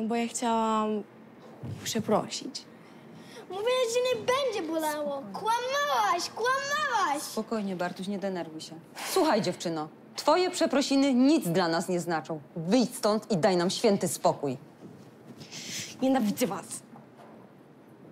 No bo ja chciałam przeprosić. Mówiłaś, że nie będzie bolało. Kłamałaś, kłamałaś! Spokojnie, Bartuś, nie denerwuj się. Słuchaj, dziewczyno, twoje przeprosiny nic dla nas nie znaczą. Wyjdź stąd i daj nam święty spokój. Nienawidzę was.